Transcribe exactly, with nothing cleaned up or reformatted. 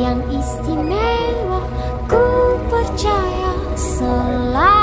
Yang istimewa, ku percaya selalu.